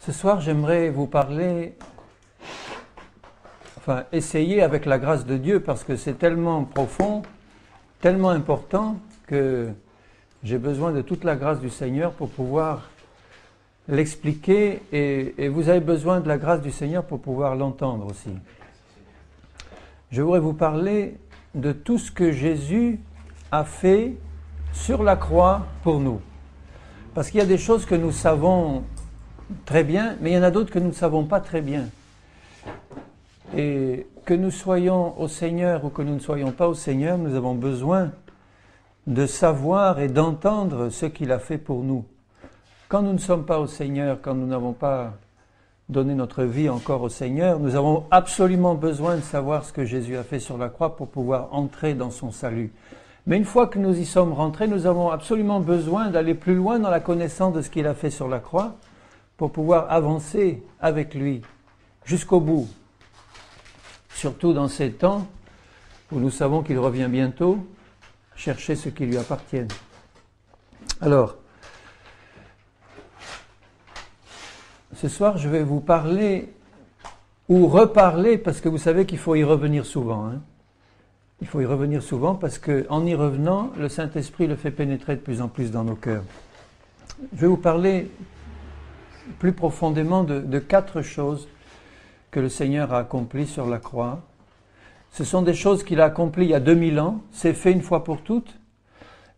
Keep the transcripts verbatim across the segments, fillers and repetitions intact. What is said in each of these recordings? Ce soir, j'aimerais vous parler, enfin essayer avec la grâce de Dieu, parce que c'est tellement profond, tellement important, que j'ai besoin de toute la grâce du Seigneur pour pouvoir l'expliquer, et, et vous avez besoin de la grâce du Seigneur pour pouvoir l'entendre aussi. Je voudrais vous parler de tout ce que Jésus a fait sur la croix pour nous. Parce qu'il y a des choses que nous savons très bien, mais il y en a d'autres que nous ne savons pas très bien. Et que nous soyons au Seigneur ou que nous ne soyons pas au Seigneur, nous avons besoin de savoir et d'entendre ce qu'il a fait pour nous. Quand nous ne sommes pas au Seigneur, quand nous n'avons pas donné notre vie encore au Seigneur, nous avons absolument besoin de savoir ce que Jésus a fait sur la croix pour pouvoir entrer dans son salut. Mais une fois que nous y sommes rentrés, nous avons absolument besoin d'aller plus loin dans la connaissance de ce qu'il a fait sur la croix pour pouvoir avancer avec lui jusqu'au bout. Surtout dans ces temps où nous savons qu'il revient bientôt, chercher ce qui lui appartient. Alors, ce soir, je vais vous parler ou reparler, parce que vous savez qu'il faut y revenir souvent. Hein. Il faut y revenir souvent parce qu'en y revenant, le Saint-Esprit le fait pénétrer de plus en plus dans nos cœurs. Je vais vous parler plus profondément de, de quatre choses que le Seigneur a accomplies sur la croix. Ce sont des choses qu'il a accomplies il y a deux mille ans, c'est fait une fois pour toutes,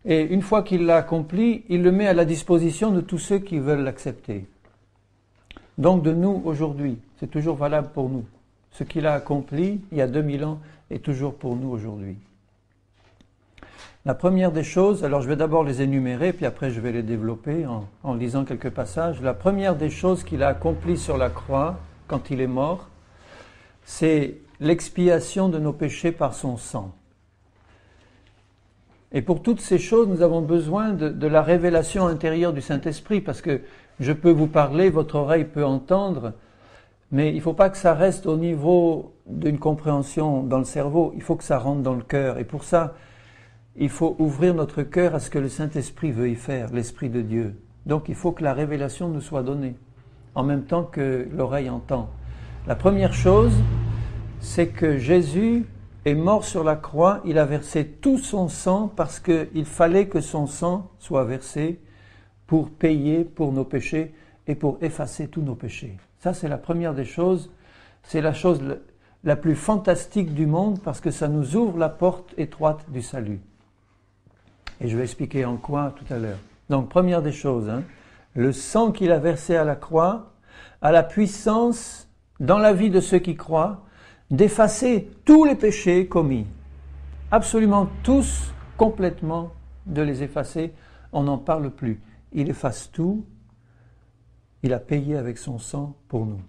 et une fois qu'il l'a accompli, il le met à la disposition de tous ceux qui veulent l'accepter. Donc de nous aujourd'hui, c'est toujours valable pour nous. Ce qu'il a accompli il y a deux mille ans est toujours pour nous aujourd'hui. La première des choses, alors je vais d'abord les énumérer, puis après je vais les développer en, en lisant quelques passages. La première des choses qu'il a accomplies sur la croix quand il est mort, c'est l'expiation de nos péchés par son sang. Et pour toutes ces choses, nous avons besoin de, de la révélation intérieure du Saint-Esprit, parce que je peux vous parler, votre oreille peut entendre, mais il ne faut pas que ça reste au niveau d'une compréhension dans le cerveau, il faut que ça rentre dans le cœur. Et pour ça, il faut ouvrir notre cœur à ce que le Saint-Esprit veut y faire, l'Esprit de Dieu. Donc il faut que la révélation nous soit donnée, en même temps que l'oreille entend. La première chose, c'est que Jésus est mort sur la croix, il a versé tout son sang, parce qu'il fallait que son sang soit versé pour payer pour nos péchés et pour effacer tous nos péchés. Ça, c'est la première des choses, c'est la chose la plus fantastique du monde, parce que ça nous ouvre la porte étroite du salut. Et je vais expliquer en quoi tout à l'heure. Donc, première des choses, hein, le sang qu'il a versé à la croix a la puissance, dans la vie de ceux qui croient, d'effacer tous les péchés commis. Absolument tous, complètement, de les effacer, on n'en parle plus. Il efface tout, il a payé avec son sang pour nous.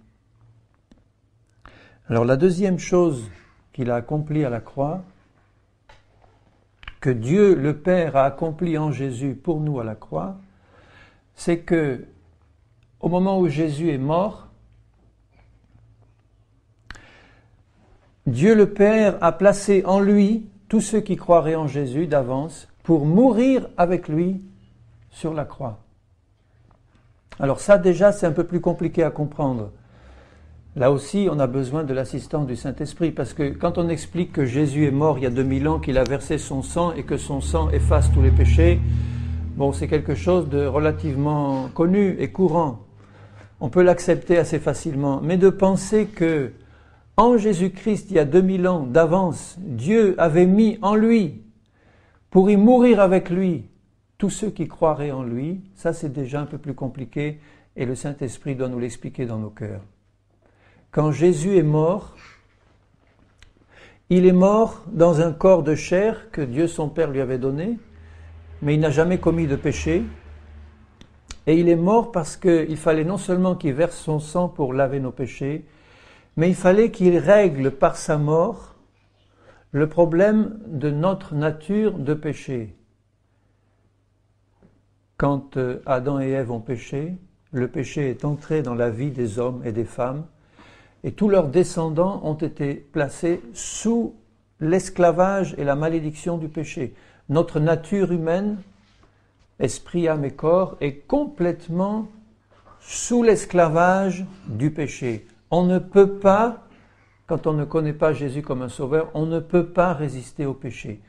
Alors la deuxième chose qu'il a accomplie à la croix, que Dieu le Père a accompli en Jésus pour nous à la croix, c'est que au moment où Jésus est mort, Dieu le Père a placé en lui tous ceux qui croiraient en Jésus d'avance pour mourir avec lui sur la croix. Alors ça déjà c'est un peu plus compliqué à comprendre. Là aussi on a besoin de l'assistance du Saint-Esprit, parce que quand on explique que Jésus est mort il y a deux mille ans, qu'il a versé son sang et que son sang efface tous les péchés, bon c'est quelque chose de relativement connu et courant. On peut l'accepter assez facilement, mais de penser que en Jésus-Christ il y a deux mille ans d'avance, Dieu avait mis en lui, pour y mourir avec lui, tous ceux qui croiraient en lui, ça c'est déjà un peu plus compliqué, et le Saint-Esprit doit nous l'expliquer dans nos cœurs. Quand Jésus est mort, il est mort dans un corps de chair que Dieu son Père lui avait donné, mais il n'a jamais commis de péché, et il est mort parce qu'il fallait non seulement qu'il verse son sang pour laver nos péchés, mais il fallait qu'il règle par sa mort le problème de notre nature de péché. Quand Adam et Ève ont péché, le péché est entré dans la vie des hommes et des femmes, et tous leurs descendants ont été placés sous l'esclavage et la malédiction du péché. Notre nature humaine esprit, âme et corps, est complètement sous l'esclavage du péché. On ne peut pas, quand on ne connaît pas Jésus comme un sauveur, on ne peut pas résister au péché.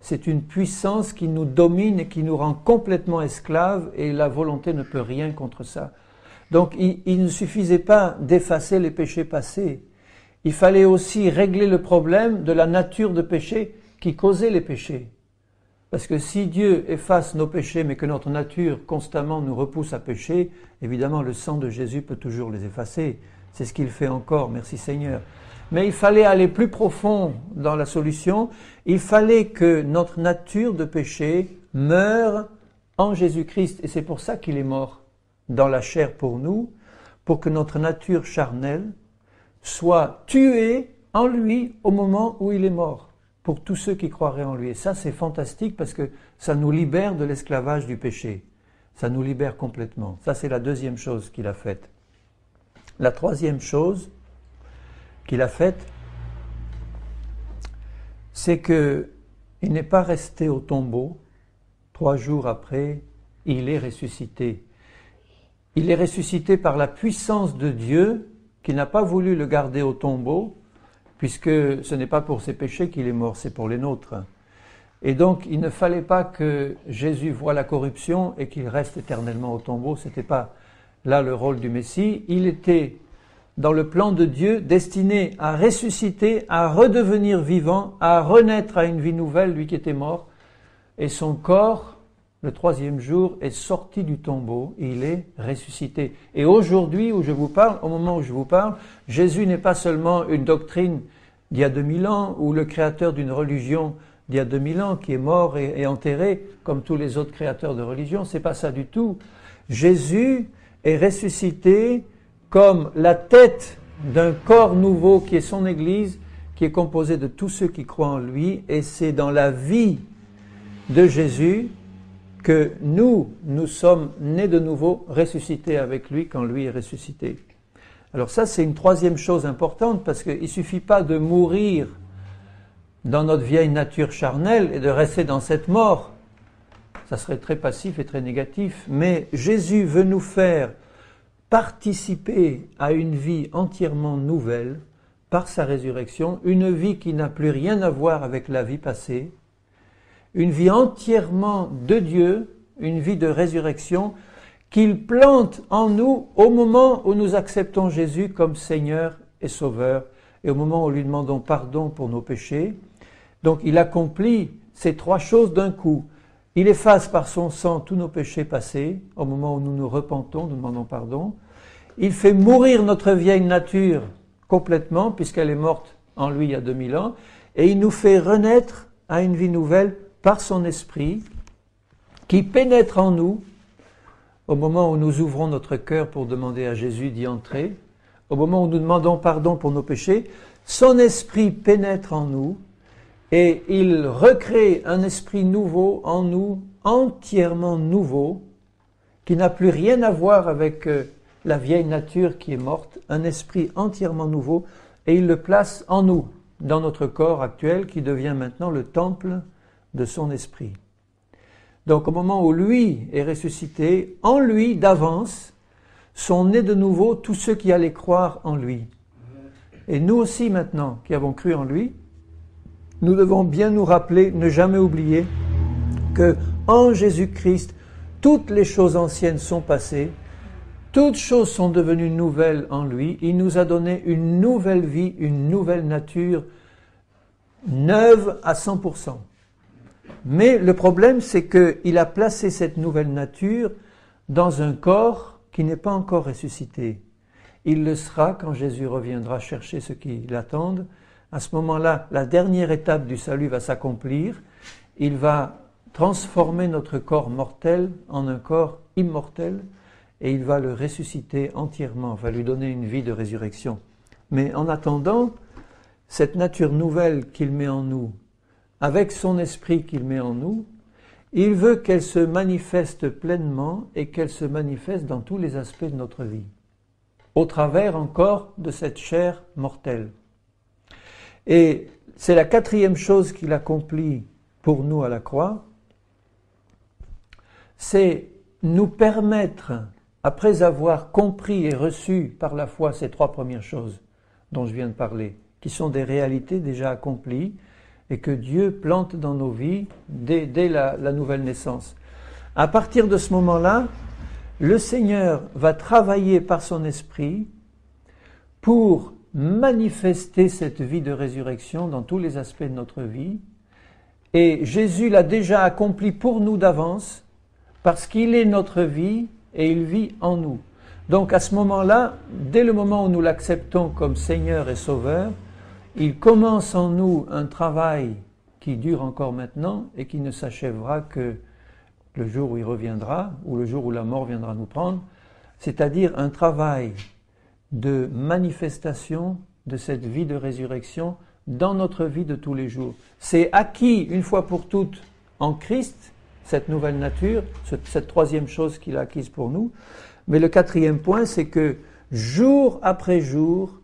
C'est une puissance qui nous domine et qui nous rend complètement esclaves, et la volonté ne peut rien contre ça. Donc il, il ne suffisait pas d'effacer les péchés passés. Il fallait aussi régler le problème de la nature de péché qui causait les péchés. Parce que si Dieu efface nos péchés, mais que notre nature constamment nous repousse à pécher, évidemment le sang de Jésus peut toujours les effacer. C'est ce qu'il fait encore, merci Seigneur. Mais il fallait aller plus profond dans la solution. Il fallait que notre nature de péché meure en Jésus-Christ. Et c'est pour ça qu'il est mort dans la chair pour nous, pour que notre nature charnelle soit tuée en lui au moment où il est mort, pour tous ceux qui croiraient en lui. Et ça, c'est fantastique parce que ça nous libère de l'esclavage du péché. Ça nous libère complètement. Ça, c'est la deuxième chose qu'il a faite. La troisième chose qu'il a faite, c'est que il n'est pas resté au tombeau. Trois jours après, il est ressuscité. Il est ressuscité par la puissance de Dieu, qui n'a pas voulu le garder au tombeau, puisque ce n'est pas pour ses péchés qu'il est mort, c'est pour les nôtres. Et donc il ne fallait pas que Jésus voie la corruption et qu'il reste éternellement au tombeau. Ce n'était pas là le rôle du Messie. Il était dans le plan de Dieu, destiné à ressusciter, à redevenir vivant, à renaître à une vie nouvelle, lui qui était mort. Et son corps, le troisième jour, est sorti du tombeau, et il est ressuscité. Et aujourd'hui, où je vous parle, au moment où je vous parle, Jésus n'est pas seulement une doctrine d'il y a deux mille ans, ou le créateur d'une religion d'il y a deux mille ans, qui est mort et, et enterré, comme tous les autres créateurs de religion. C'est pas ça du tout. Jésus est ressuscité comme la tête d'un corps nouveau qui est son Église, qui est composée de tous ceux qui croient en lui. Et c'est dans la vie de Jésus que nous, nous sommes nés de nouveau, ressuscités avec lui quand lui est ressuscité. Alors ça, c'est une troisième chose importante, parce qu'il ne suffit pas de mourir dans notre vieille nature charnelle et de rester dans cette mort. Ça serait très passif et très négatif. Mais Jésus veut nous faire participer à une vie entièrement nouvelle par sa résurrection, une vie qui n'a plus rien à voir avec la vie passée, une vie entièrement de Dieu, une vie de résurrection qu'il plante en nous au moment où nous acceptons Jésus comme Seigneur et Sauveur, et au moment où lui demandons pardon pour nos péchés. Donc il accomplit ces trois choses d'un coup. Il efface par son sang tous nos péchés passés, au moment où nous nous repentons, nous demandons pardon. Il fait mourir notre vieille nature complètement, puisqu'elle est morte en lui il y a deux mille ans. Et il nous fait renaître à une vie nouvelle par son esprit, qui pénètre en nous, au moment où nous ouvrons notre cœur pour demander à Jésus d'y entrer, au moment où nous demandons pardon pour nos péchés. Son esprit pénètre en nous, et il recrée un esprit nouveau en nous, entièrement nouveau, qui n'a plus rien à voir avec la vieille nature qui est morte, un esprit entièrement nouveau, et il le place en nous, dans notre corps actuel, qui devient maintenant le temple de son esprit. Donc au moment où lui est ressuscité, en lui d'avance, sont nés de nouveau tous ceux qui allaient croire en lui. Et nous aussi maintenant, qui avons cru en lui, nous devons bien nous rappeler, ne jamais oublier que en Jésus-Christ, toutes les choses anciennes sont passées, toutes choses sont devenues nouvelles en lui. Il nous a donné une nouvelle vie, une nouvelle nature, neuve à cent pour cent. Mais le problème, c'est qu'il a placé cette nouvelle nature dans un corps qui n'est pas encore ressuscité. Il le sera quand Jésus reviendra chercher ceux qui l'attendent. À ce moment-là, la dernière étape du salut va s'accomplir. Il va transformer notre corps mortel en un corps immortel, et il va le ressusciter entièrement, va lui donner une vie de résurrection. Mais en attendant, cette nature nouvelle qu'il met en nous, avec son esprit qu'il met en nous, il veut qu'elle se manifeste pleinement et qu'elle se manifeste dans tous les aspects de notre vie, au travers encore de cette chair mortelle. Et c'est la quatrième chose qu'il accomplit pour nous à la croix, c'est nous permettre, après avoir compris et reçu par la foi ces trois premières choses dont je viens de parler, qui sont des réalités déjà accomplies et que Dieu plante dans nos vies dès, dès la, la nouvelle naissance. À partir de ce moment-là, le Seigneur va travailler par son esprit pour manifester cette vie de résurrection dans tous les aspects de notre vie. Et Jésus l'a déjà accompli pour nous d'avance, parce qu'il est notre vie et il vit en nous. Donc à ce moment-là, dès le moment où nous l'acceptons comme Seigneur et Sauveur, il commence en nous un travail qui dure encore maintenant et qui ne s'achèvera que le jour où il reviendra, ou le jour où la mort viendra nous prendre, c'est-à-dire un travail de manifestation de cette vie de résurrection dans notre vie de tous les jours. C'est acquis une fois pour toutes en Christ, cette nouvelle nature, cette troisième chose qu'il a acquise pour nous. Mais le quatrième point, c'est que jour après jour,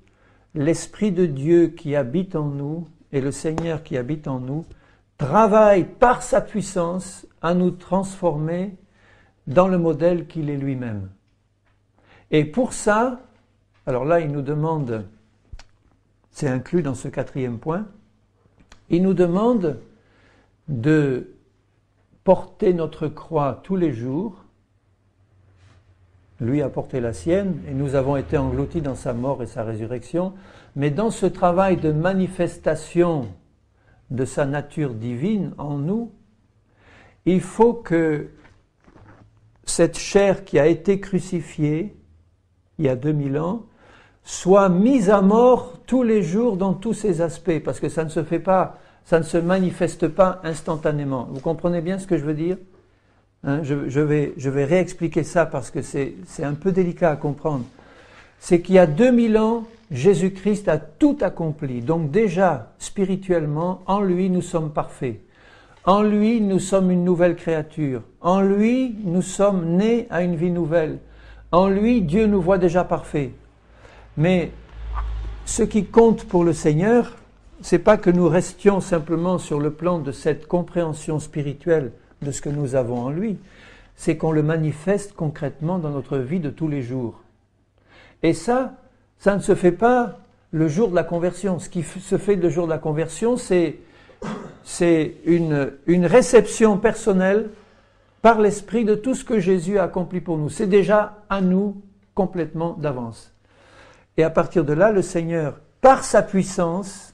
l'Esprit de Dieu qui habite en nous et le Seigneur qui habite en nous travaille par sa puissance à nous transformer dans le modèle qu'il est lui-même. Et pour ça, alors là il nous demande, c'est inclus dans ce quatrième point, il nous demande de porter notre croix tous les jours. Lui a porté la sienne et nous avons été engloutis dans sa mort et sa résurrection. Mais dans ce travail de manifestation de sa nature divine en nous, il faut que cette chair qui a été crucifiée il y a deux mille ans soit mise à mort tous les jours dans tous ses aspects, parce que ça ne se fait pas, ça ne se manifeste pas instantanément. Vous comprenez bien ce que je veux dire ? Hein, je, je vais, je vais réexpliquer ça parce que c'est un peu délicat à comprendre. C'est qu'il y a deux mille ans, Jésus-Christ a tout accompli. Donc déjà, spirituellement, en lui nous sommes parfaits. En lui nous sommes une nouvelle créature. En lui nous sommes nés à une vie nouvelle. En lui Dieu nous voit déjà parfaits. Mais ce qui compte pour le Seigneur, c'est pas que nous restions simplement sur le plan de cette compréhension spirituelle de ce que nous avons en lui, c'est qu'on le manifeste concrètement dans notre vie de tous les jours. Et ça, ça ne se fait pas le jour de la conversion. Ce qui se fait le jour de la conversion, c'est c'est une, une réception personnelle par l'Esprit de tout ce que Jésus a accompli pour nous. C'est déjà à nous complètement d'avance. Et à partir de là, le Seigneur, par sa puissance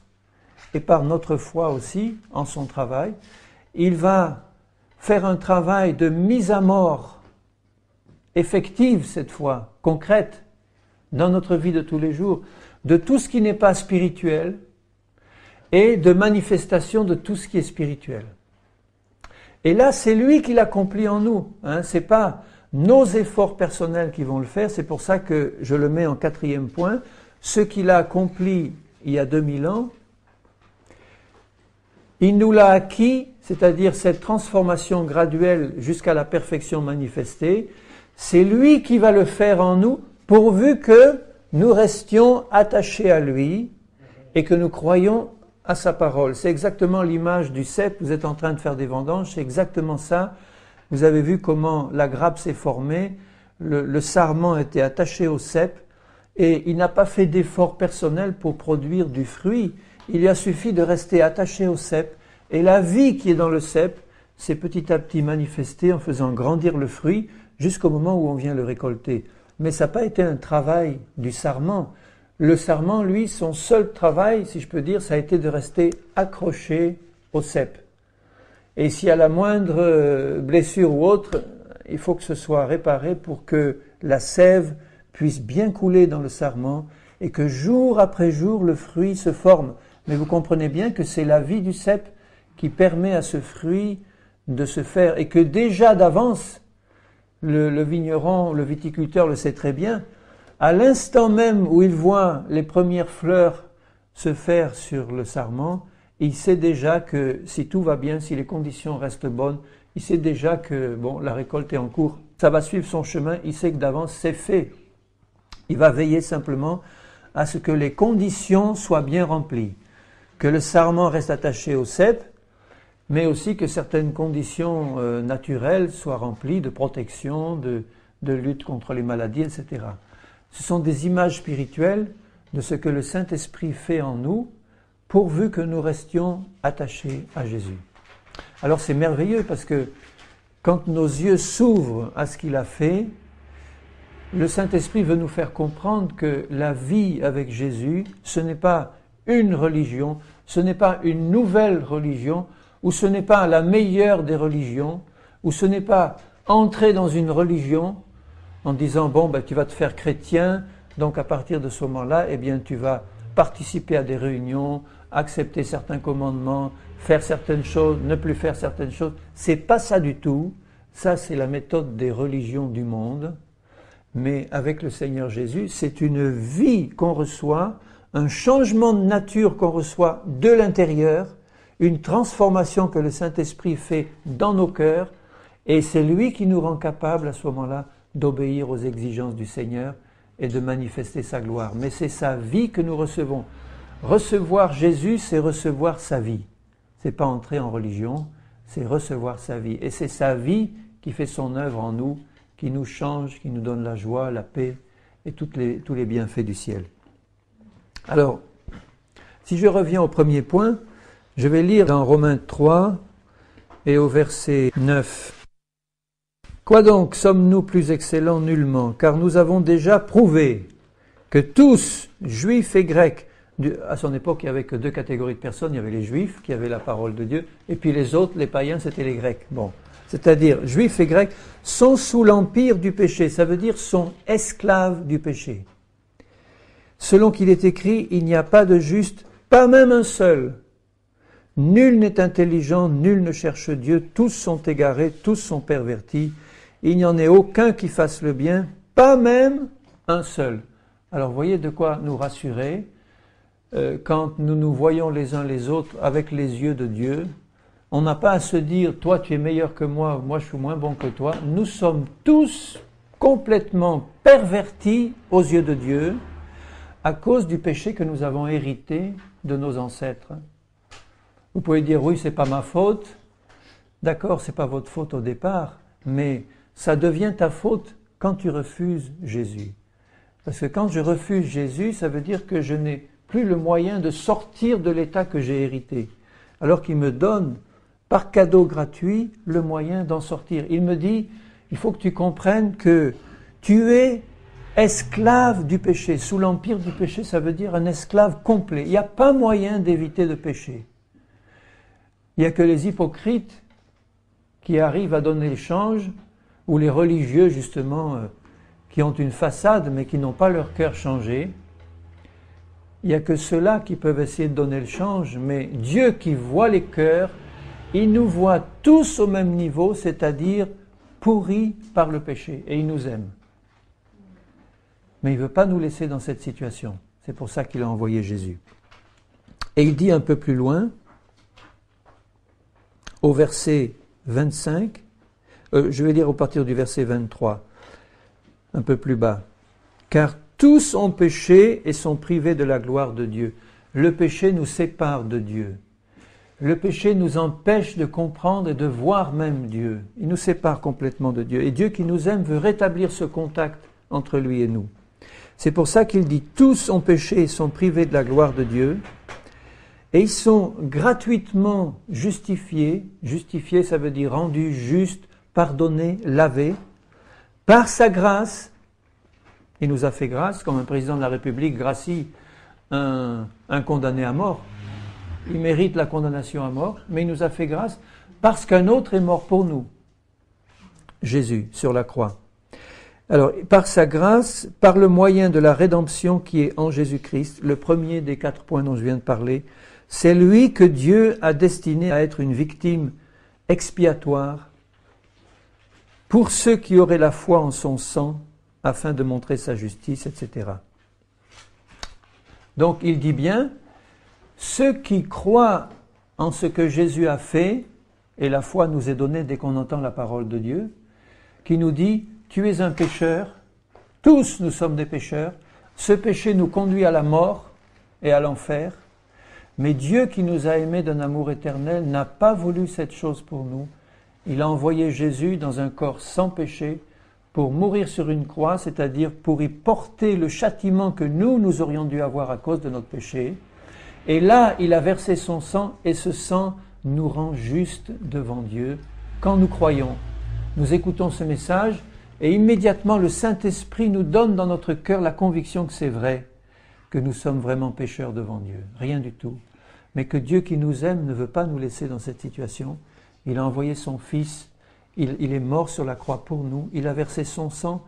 et par notre foi aussi, en son travail, il va faire un travail de mise à mort, effective cette fois, concrète, dans notre vie de tous les jours, de tout ce qui n'est pas spirituel et de manifestation de tout ce qui est spirituel. Et là, c'est lui qui l'accomplit en nous, hein, c'est pas nos efforts personnels qui vont le faire, c'est pour ça que je le mets en quatrième point, ce qu'il a accompli il y a deux mille ans, il nous l'a acquis, c'est-à-dire cette transformation graduelle jusqu'à la perfection manifestée, c'est lui qui va le faire en nous, pourvu que nous restions attachés à lui et que nous croyions à sa parole. C'est exactement l'image du cep, vous êtes en train de faire des vendanges, c'est exactement ça. Vous avez vu comment la grappe s'est formée, le, le sarment était attaché au cep et il n'a pas fait d'effort personnel pour produire du fruit. Il lui a suffi de rester attaché au cep, et la vie qui est dans le cep s'est petit à petit manifestée en faisant grandir le fruit jusqu'au moment où on vient le récolter. Mais ça n'a pas été un travail du sarment. Le sarment, lui, son seul travail, si je peux dire, ça a été de rester accroché au cep. Et s'il y a la moindre blessure ou autre, il faut que ce soit réparé pour que la sève puisse bien couler dans le sarment et que jour après jour, le fruit se forme. Mais vous comprenez bien que c'est la vie du cep qui permet à ce fruit de se faire, et que déjà d'avance, le, le vigneron, le viticulteur le sait très bien, à l'instant même où il voit les premières fleurs se faire sur le sarment, il sait déjà que si tout va bien, si les conditions restent bonnes, il sait déjà que bon, la récolte est en cours, ça va suivre son chemin, il sait que d'avance c'est fait. Il va veiller simplement à ce que les conditions soient bien remplies, que le sarment reste attaché au cep, mais aussi que certaines conditions euh, naturelles soient remplies de protection, de, de lutte contre les maladies, et cetera. Ce sont des images spirituelles de ce que le Saint-Esprit fait en nous, pourvu que nous restions attachés à Jésus. Alors c'est merveilleux parce que quand nos yeux s'ouvrent à ce qu'il a fait, le Saint-Esprit veut nous faire comprendre que la vie avec Jésus, ce n'est pas une religion, ce n'est pas une nouvelle religion, ou ce n'est pas la meilleure des religions, ou ce n'est pas entrer dans une religion en disant « bon, ben, tu vas te faire chrétien, donc à partir de ce moment-là, eh bien tu vas participer à des réunions, accepter certains commandements, faire certaines choses, ne plus faire certaines choses ». C'est pas ça du tout, ça c'est la méthode des religions du monde. Mais avec le Seigneur Jésus, c'est une vie qu'on reçoit, un changement de nature qu'on reçoit de l'intérieur, une transformation que le Saint-Esprit fait dans nos cœurs, et c'est lui qui nous rend capables à ce moment-là d'obéir aux exigences du Seigneur et de manifester sa gloire. Mais c'est sa vie que nous recevons. Recevoir Jésus, c'est recevoir sa vie. C'est pas entrer en religion, c'est recevoir sa vie. Et c'est sa vie qui fait son œuvre en nous, qui nous change, qui nous donne la joie, la paix et toutes les, tous les bienfaits du ciel. Alors, si je reviens au premier point, je vais lire dans Romains trois et au verset neuf. « Quoi donc sommes-nous plus excellents nullement? Car nous avons déjà prouvé que tous, juifs et grecs, à son époque il n'y avait que deux catégories de personnes, il y avait les juifs qui avaient la parole de Dieu, et puis les autres, les païens, c'était les grecs. » Bon. C'est-à-dire juifs et grecs, sont sous l'empire du péché, ça veut dire sont esclaves du péché. Selon qu'il est écrit, il n'y a pas de juste, pas même un seul. Nul n'est intelligent, nul ne cherche Dieu, tous sont égarés, tous sont pervertis, il n'y en est aucun qui fasse le bien, pas même un seul. Alors voyez de quoi nous rassurer, euh, quand nous nous voyons les uns les autres avec les yeux de Dieu. On n'a pas à se dire, toi tu es meilleur que moi, moi je suis moins bon que toi. Nous sommes tous complètement pervertis aux yeux de Dieu à cause du péché que nous avons hérité de nos ancêtres. Vous pouvez dire, oui, c'est pas ma faute. D'accord, c'est pas votre faute au départ, mais ça devient ta faute quand tu refuses Jésus. Parce que quand je refuse Jésus, ça veut dire que je n'ai plus le moyen de sortir de l'état que j'ai hérité, alors qu'il me donne par cadeau gratuit le moyen d'en sortir. Il me dit, il faut que tu comprennes que tu es esclave du péché. Sous l'empire du péché, ça veut dire un esclave complet. Il n'y a pas moyen d'éviter de pécher. Il n'y a que les hypocrites qui arrivent à donner l'échange, ou les religieux justement, euh, qui ont une façade mais qui n'ont pas leur cœur changé. Il n'y a que ceux-là qui peuvent essayer de donner le change, mais Dieu qui voit les cœurs, il nous voit tous au même niveau, c'est-à-dire pourris par le péché, et il nous aime. Mais il ne veut pas nous laisser dans cette situation. C'est pour ça qu'il a envoyé Jésus. Et il dit un peu plus loin, au verset vingt-cinq, euh, je vais lire au partir du verset vingt-trois, un peu plus bas, « Car tous ont péché et sont privés de la gloire de Dieu. » Le péché nous sépare de Dieu. Le péché nous empêche de comprendre et de voir même Dieu. Il nous sépare complètement de Dieu. Et Dieu qui nous aime veut rétablir ce contact entre lui et nous. C'est pour ça qu'il dit « Tous ont péché et sont privés de la gloire de Dieu. » Et ils sont gratuitement justifiés. Justifiés, ça veut dire rendus justes, pardonnés, lavés. Par sa grâce, il nous a fait grâce, comme un président de la République gracie un, un condamné à mort. Il mérite la condamnation à mort, mais il nous a fait grâce parce qu'un autre est mort pour nous. Jésus, sur la croix. Alors, par sa grâce, par le moyen de la rédemption qui est en Jésus-Christ, le premier des quatre points dont je viens de parler, c'est lui que Dieu a destiné à être une victime expiatoire pour ceux qui auraient la foi en son sang, afin de montrer sa justice, et cetera. Donc il dit bien, ceux qui croient en ce que Jésus a fait, et la foi nous est donnée dès qu'on entend la parole de Dieu, qui nous dit, tu es un pécheur, tous nous sommes des pécheurs, ce péché nous conduit à la mort et à l'enfer, Mais Dieu qui nous a aimés d'un amour éternel n'a pas voulu cette chose pour nous. Il a envoyé Jésus dans un corps sans péché pour mourir sur une croix, c'est-à-dire pour y porter le châtiment que nous, nous aurions dû avoir à cause de notre péché. Et là, il a versé son sang et ce sang nous rend justes devant Dieu quand nous croyons. Nous écoutons ce message et immédiatement le Saint-Esprit nous donne dans notre cœur la conviction que c'est vrai, que nous sommes vraiment pécheurs devant Dieu, rien du tout. Mais que Dieu qui nous aime ne veut pas nous laisser dans cette situation. Il a envoyé son Fils, il, il est mort sur la croix pour nous, il a versé son sang,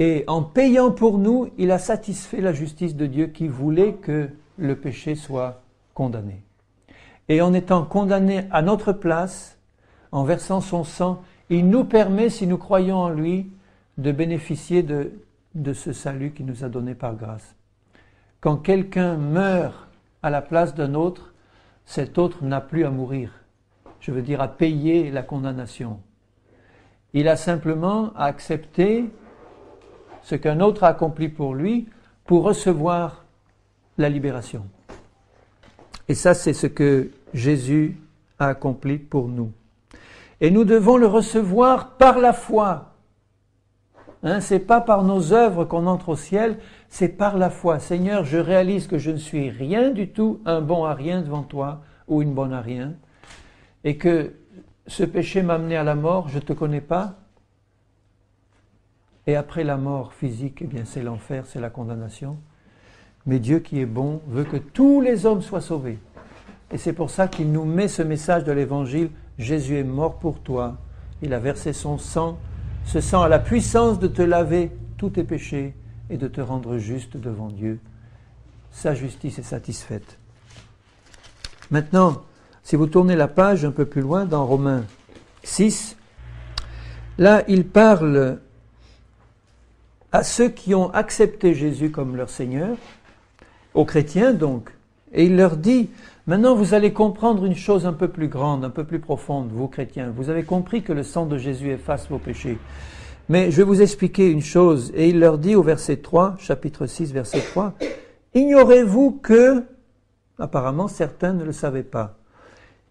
et en payant pour nous, il a satisfait la justice de Dieu qui voulait que le péché soit condamné. Et en étant condamné à notre place, en versant son sang, il nous permet, si nous croyons en lui, de bénéficier de, de ce salut qu'il nous a donné par grâce. Quand quelqu'un meurt à la place d'un autre, cet autre n'a plus à mourir, je veux dire à payer la condamnation. Il a simplement à accepter ce qu'un autre a accompli pour lui, pour recevoir la libération. Et ça, c'est ce que Jésus a accompli pour nous. Et nous devons le recevoir par la foi. Hein, c'est pas par nos œuvres qu'on entre au ciel, c'est par la foi. Seigneur, je réalise que je ne suis rien du tout, un bon à rien devant toi, ou une bonne à rien, et que ce péché m'a amené à la mort, je ne te connais pas. Et après la mort physique, eh bien c'est l'enfer, c'est la condamnation. Mais Dieu qui est bon veut que tous les hommes soient sauvés. Et c'est pour ça qu'il nous met ce message de l'Évangile, Jésus est mort pour toi, il a versé son sang, ce sang a la puissance de te laver tous tes péchés et de te rendre juste devant Dieu. Sa justice est satisfaite. Maintenant, si vous tournez la page un peu plus loin, dans Romains six, là il parle à ceux qui ont accepté Jésus comme leur Seigneur, aux chrétiens donc, et il leur dit, maintenant vous allez comprendre une chose un peu plus grande, un peu plus profonde, vous chrétiens, vous avez compris que le sang de Jésus efface vos péchés, mais je vais vous expliquer une chose, et il leur dit au verset trois, chapitre six, verset trois, ignorez-vous que, apparemment certains ne le savaient pas,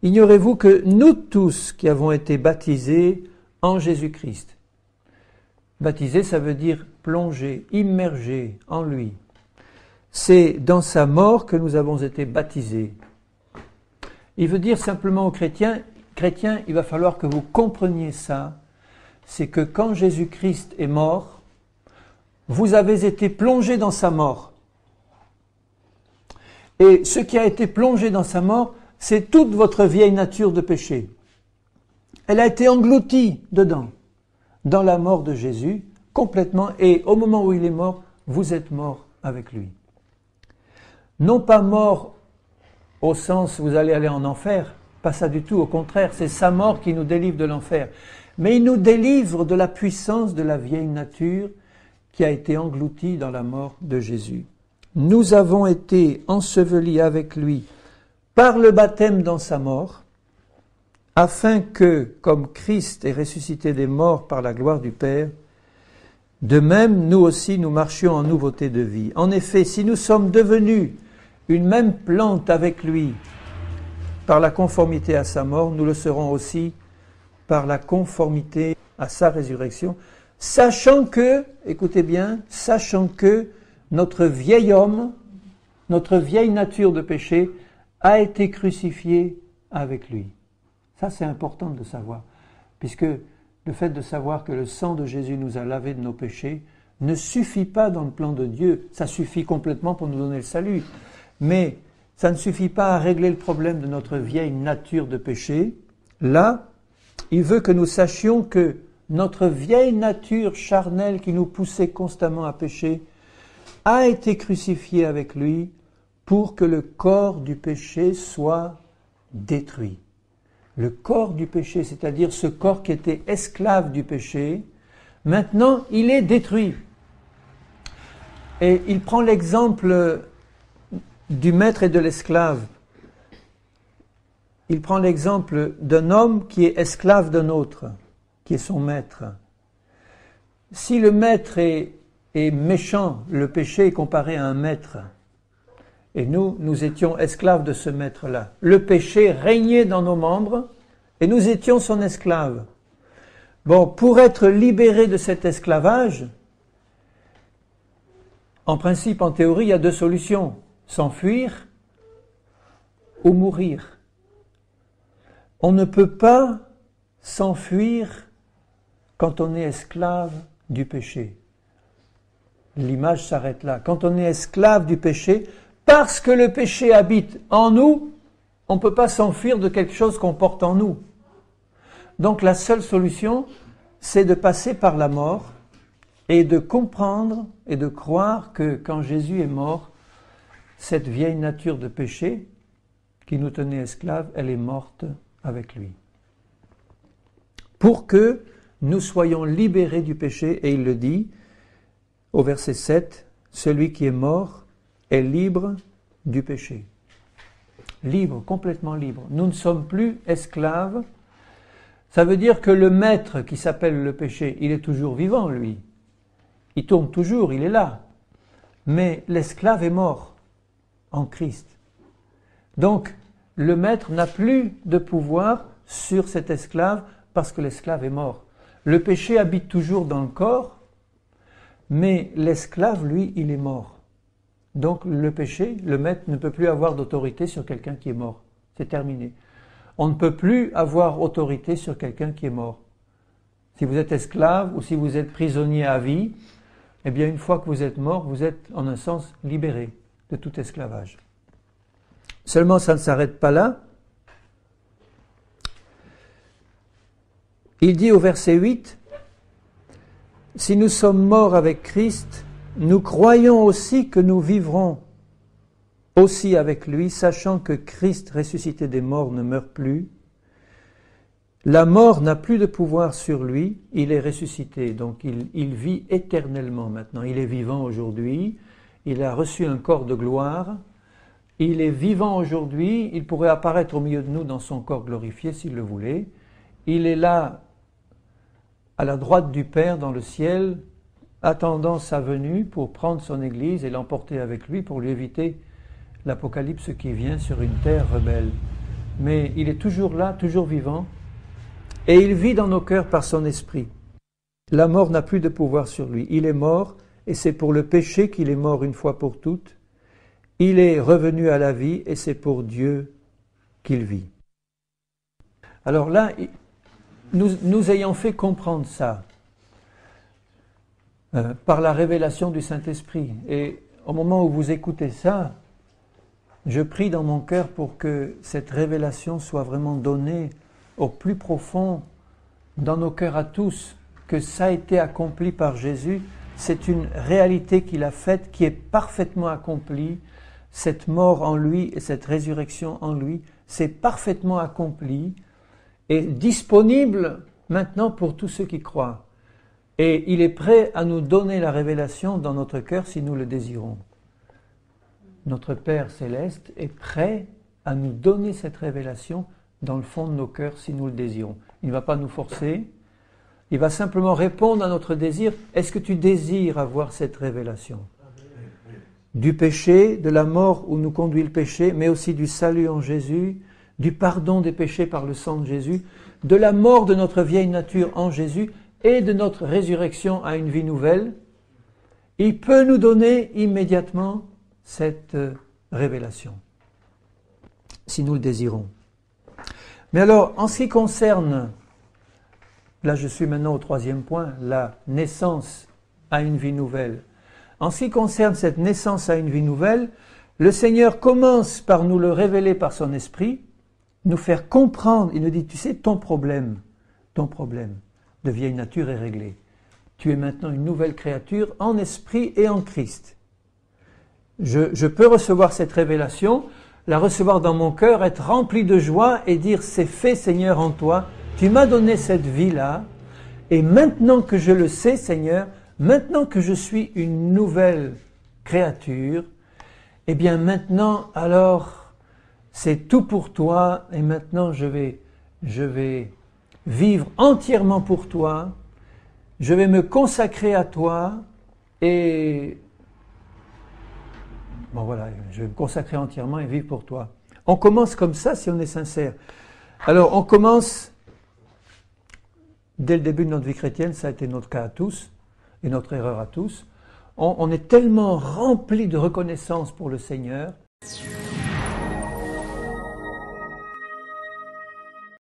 ignorez-vous que nous tous qui avons été baptisés en Jésus-Christ, baptisés ça veut dire plongés, immergés en lui, c'est dans sa mort que nous avons été baptisés. Il veut dire simplement aux chrétiens, chrétiens, il va falloir que vous compreniez ça, c'est que quand Jésus-Christ est mort, vous avez été plongés dans sa mort. Et ce qui a été plongé dans sa mort, c'est toute votre vieille nature de péché. Elle a été engloutie dedans, dans la mort de Jésus, complètement, et au moment où il est mort, vous êtes morts avec lui. Non pas mort au sens vous allez aller en enfer, pas ça du tout, au contraire, c'est sa mort qui nous délivre de l'enfer. Mais il nous délivre de la puissance de la vieille nature qui a été engloutie dans la mort de Jésus. Nous avons été ensevelis avec lui par le baptême dans sa mort, afin que, comme Christ est ressuscité des morts par la gloire du Père, de même, nous aussi, nous marchions en nouveauté de vie. En effet, si nous sommes devenus une même plante avec lui, par la conformité à sa mort, nous le serons aussi par la conformité à sa résurrection, sachant que, écoutez bien, sachant que notre vieil homme, notre vieille nature de péché, a été crucifié avec lui. Ça, c'est important de savoir, puisque le fait de savoir que le sang de Jésus nous a lavé de nos péchés ne suffit pas dans le plan de Dieu. Ça suffit complètement pour nous donner le salut. Mais ça ne suffit pas à régler le problème de notre vieille nature de péché. Là, il veut que nous sachions que notre vieille nature charnelle qui nous poussait constamment à pécher a été crucifiée avec lui pour que le corps du péché soit détruit. Le corps du péché, c'est-à-dire ce corps qui était esclave du péché, maintenant il est détruit. Et il prend l'exemple du maître et de l'esclave. Il prend l'exemple d'un homme qui est esclave d'un autre, qui est son maître. Si le maître est, est méchant, le péché est comparé à un maître. Et nous, nous étions esclaves de ce maître-là. Le péché régnait dans nos membres et nous étions son esclave. Bon, pour être libéré de cet esclavage, en principe, en théorie, il y a deux solutions. S'enfuir ou mourir. On ne peut pas s'enfuir quand on est esclave du péché. L'image s'arrête là. Quand on est esclave du péché, parce que le péché habite en nous, on ne peut pas s'enfuir de quelque chose qu'on porte en nous. Donc la seule solution, c'est de passer par la mort et de comprendre et de croire que quand Jésus est mort, cette vieille nature de péché qui nous tenait esclaves, elle est morte avec lui. Pour que nous soyons libérés du péché, et il le dit au verset sept, « Celui qui est mort est libre du péché. » Libre, complètement libre. Nous ne sommes plus esclaves. Ça veut dire que le maître qui s'appelle le péché, il est toujours vivant, lui. Il tourne toujours, il est là. Mais l'esclave est mort en Christ. Donc, le maître n'a plus de pouvoir sur cet esclave parce que l'esclave est mort. Le péché habite toujours dans le corps, mais l'esclave, lui, il est mort. Donc, le péché, le maître ne peut plus avoir d'autorité sur quelqu'un qui est mort. C'est terminé. On ne peut plus avoir autorité sur quelqu'un qui est mort. Si vous êtes esclave ou si vous êtes prisonnier à vie, eh bien, une fois que vous êtes mort, vous êtes, en un sens, libéré de tout esclavage. Seulement, ça ne s'arrête pas là. Il dit au verset huit, « Si nous sommes morts avec Christ, nous croyons aussi que nous vivrons aussi avec lui, sachant que Christ ressuscité des morts ne meurt plus. La mort n'a plus de pouvoir sur lui, il est ressuscité. » Donc il, il vit éternellement maintenant. Il est vivant aujourd'hui, il a reçu un corps de gloire. Il est vivant aujourd'hui, il pourrait apparaître au milieu de nous dans son corps glorifié s'il le voulait. Il est là, à la droite du Père dans le ciel, attendant sa venue pour prendre son Église et l'emporter avec lui pour lui éviter l'Apocalypse qui vient sur une terre rebelle. Mais il est toujours là, toujours vivant, et il vit dans nos cœurs par son esprit. La mort n'a plus de pouvoir sur lui. Il est mort, et c'est pour le péché qu'il est mort une fois pour toutes. Il est revenu à la vie et c'est pour Dieu qu'il vit. Alors là, nous, nous ayant fait comprendre ça euh, par la révélation du Saint-Esprit, et au moment où vous écoutez ça, je prie dans mon cœur pour que cette révélation soit vraiment donnée au plus profond dans nos cœurs à tous, que ça a été accompli par Jésus. C'est une réalité qu'il a faite, qui est parfaitement accomplie. Cette mort en lui et cette résurrection en lui, c'est parfaitement accompli et disponible maintenant pour tous ceux qui croient. Et il est prêt à nous donner la révélation dans notre cœur si nous le désirons. Notre Père Céleste est prêt à nous donner cette révélation dans le fond de nos cœurs si nous le désirons. Il ne va pas nous forcer, il va simplement répondre à notre désir. Est-ce que tu désires avoir cette révélation ? Du péché, de la mort où nous conduit le péché, mais aussi du salut en Jésus, du pardon des péchés par le sang de Jésus, de la mort de notre vieille nature en Jésus et de notre résurrection à une vie nouvelle. Il peut nous donner immédiatement cette révélation, si nous le désirons. Mais alors, en ce qui concerne, là je suis maintenant au troisième point, la naissance à une vie nouvelle. En ce qui concerne cette naissance à une vie nouvelle, le Seigneur commence par nous le révéler par son esprit, nous faire comprendre. Il nous dit, tu sais, ton problème, ton problème de vieille nature est réglé. Tu es maintenant une nouvelle créature en esprit et en Christ. Je, je peux recevoir cette révélation, la recevoir dans mon cœur, être rempli de joie et dire, c'est fait Seigneur en toi, tu m'as donné cette vie-là, et maintenant que je le sais Seigneur, maintenant que je suis une nouvelle créature, eh bien maintenant, alors, c'est tout pour toi, et maintenant je vais, je vais vivre entièrement pour toi, je vais me consacrer à toi, et Bon voilà, je vais me consacrer entièrement et vivre pour toi. On commence comme ça si on est sincère. Alors on commence, dès le début de notre vie chrétienne, ça a été notre cas à tous, et notre erreur à tous, on, on est tellement rempli de reconnaissance pour le Seigneur.